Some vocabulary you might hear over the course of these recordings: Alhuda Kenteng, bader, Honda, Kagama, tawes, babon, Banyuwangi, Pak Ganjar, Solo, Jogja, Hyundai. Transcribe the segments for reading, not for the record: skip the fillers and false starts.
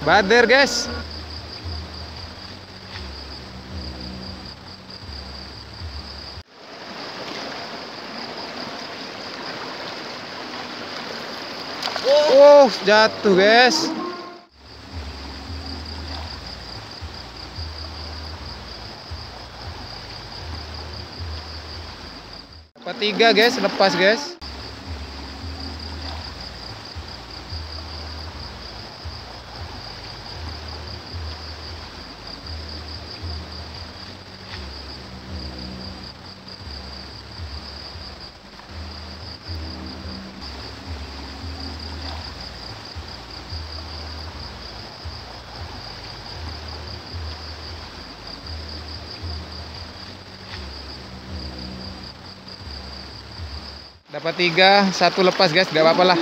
Bader, guys. Wow, jatuh, guys. Dapat 3, guys, lepas, guys. Dapat 3, 1 lepas, guys, gak apa-apa lah.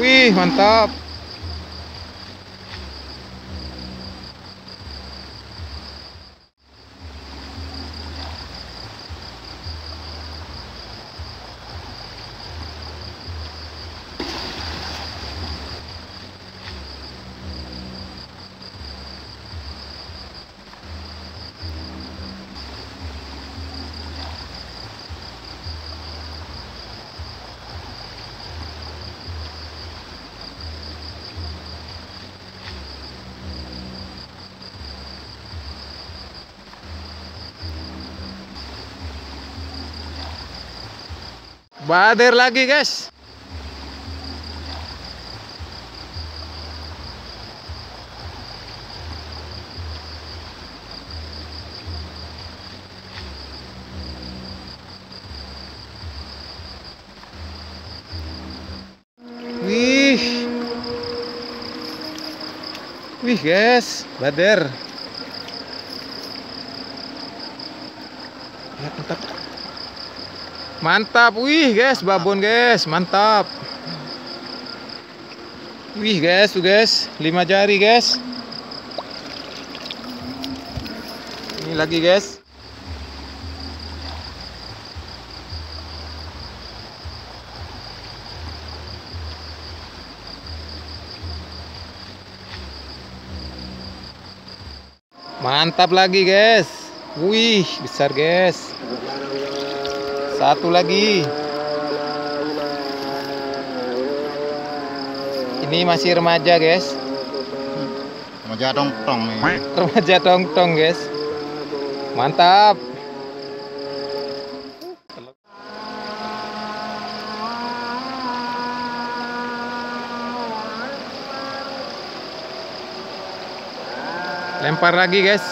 Wih, mantap. Bader lagi, guys. Wih. Wih, guys, bader. Ya, mantap. Mantap, wih, guys, babon, guys, mantap. Wih, guys, tuh, guys, 5 jari, guys. Ini lagi, guys. Mantap lagi, guys. Wih, besar, guys. 1 lagi. Ini masih remaja, guys. Remaja dongtong nih. Remaja dongtong, guys. Mantap. Lempar lagi, guys.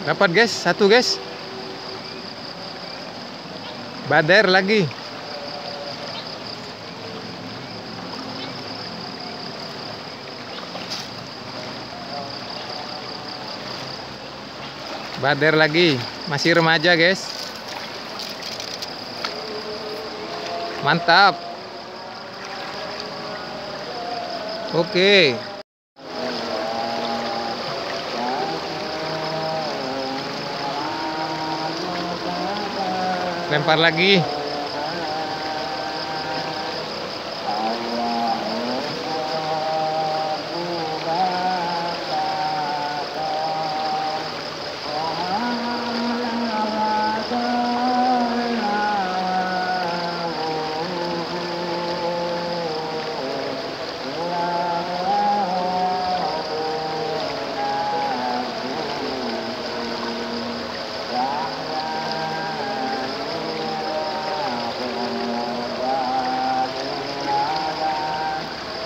Dapat, guys, 1, guys. Bader lagi. Bader lagi. Masih remaja, guys. Mantap. Oke. Lempar lagi.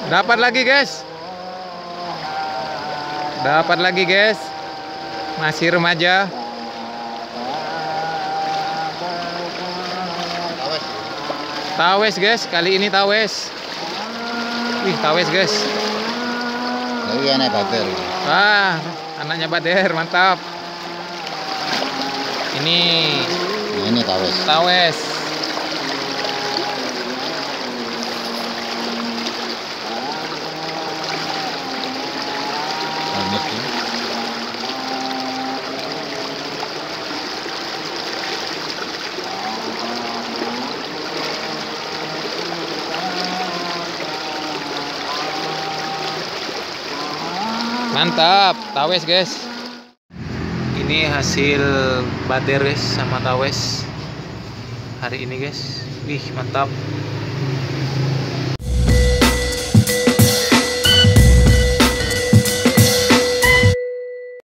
Dapat lagi, guys. Dapat lagi, guys. masih remaja. Tawes guys, kali ini tawes. Wih, tawes guys. Ini anak bader. Ah, anaknya bader, mantap. Ini tawes. Tawes. Mantap, tawes guys. Ini hasil bader guys sama tawes hari ini guys. Wih, mantap.